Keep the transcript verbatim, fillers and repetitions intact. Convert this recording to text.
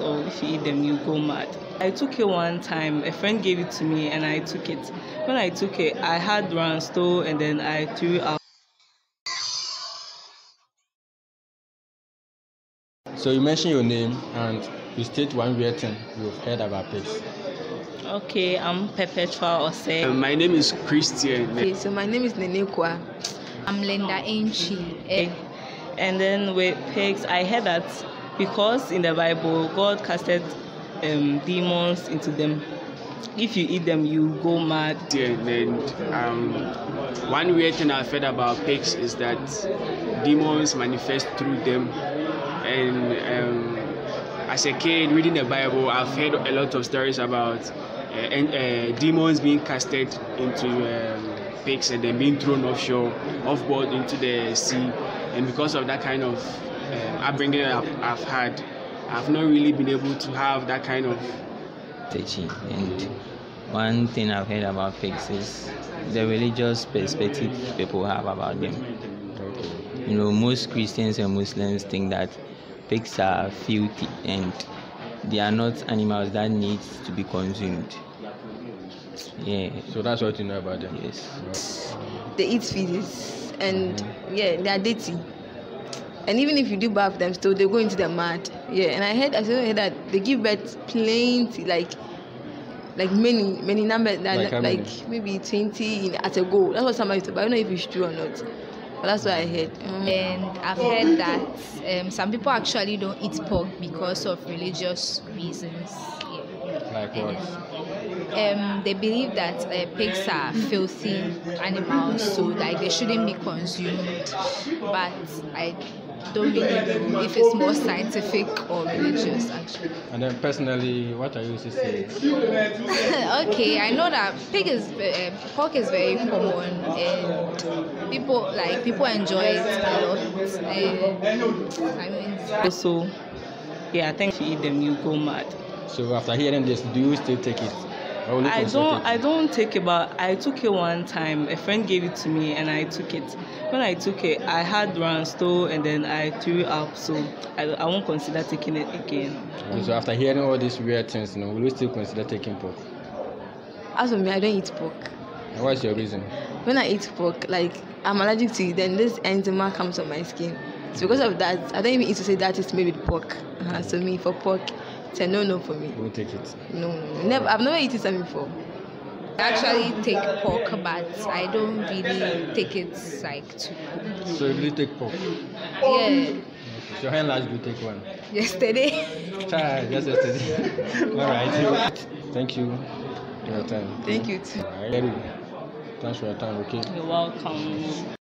or if you eat them you go mad. I took it one time, a friend gave it to me and I took it. When I took it, I had one stole and then I threw it out. So you mention your name and you state one weird thing you've heard about pigs. Okay, I'm Perpetua Osai. My name is Christian. Okay, so my name is Nenequa. I'm Linda Enchi. Okay. And then with pigs, I heard that because in the Bible, God casted um, demons into them. If you eat them, you go mad. Yeah, and um, one weird thing I've heard about pigs is that demons manifest through them. And um, as a kid reading the Bible, I've heard a lot of stories about uh, and, uh, demons being casted into um, pigs and then being thrown offshore, offboard into the sea. And because of that kind of uh, upbringing I've, I've had, I've not really been able to have that kind of... And one thing I've heard about pigs is the religious perspective people have about them. You know, most Christians and Muslims think that pigs are filthy and they are not animals that need to be consumed. Yeah. So that's what you know about them? Yes. They eat feces and yeah, they are dirty. And even if you do bath them still, they go into the mud. Yeah, and I heard, I still heard that they give birth plenty, like like many, many numbers, like, like, like maybe twenty in, at a go. That's what somebody used to, but I don't know if it's true or not. Well, that's what I heard. Um, and I've heard that um, some people actually don't eat pork because of religious reasons. Yeah. Like what? And, um, they believe that uh, pigs are filthy animals, so like they shouldn't be consumed. But I don't really know if it's more scientific or religious, actually. And then personally, what are you to say? Okay, I know that pig is uh, pork is very common and people like people enjoy it a lot. Uh, I mean, so yeah, I think if you eat them, you go mad. So after hearing this, do you still take it? I don't. I don't take it, but I took it one time. A friend gave it to me, and I took it. When I took it, I had one stole, and then I threw it up. So I, I won't consider taking it again. Okay, so after hearing all these weird things, you know, will you still consider taking pork? As for me, I don't eat pork. And what's your reason? When I eat pork, like I'm allergic to it, then this eczema comes on my skin. So because of that, I don't even eat to say that it's made with pork. Uh-huh. So me for pork. A no, no for me. We'll take it. No, no, never. I've never eaten something before. I actually take pork, but I don't really take it like too much. So you really take pork? Yeah. Okay. So how large do you take one? Yesterday. Child, just yesterday. All right. Thank you for your time. Thank you too. All right. Thanks for your time. Okay. You're welcome.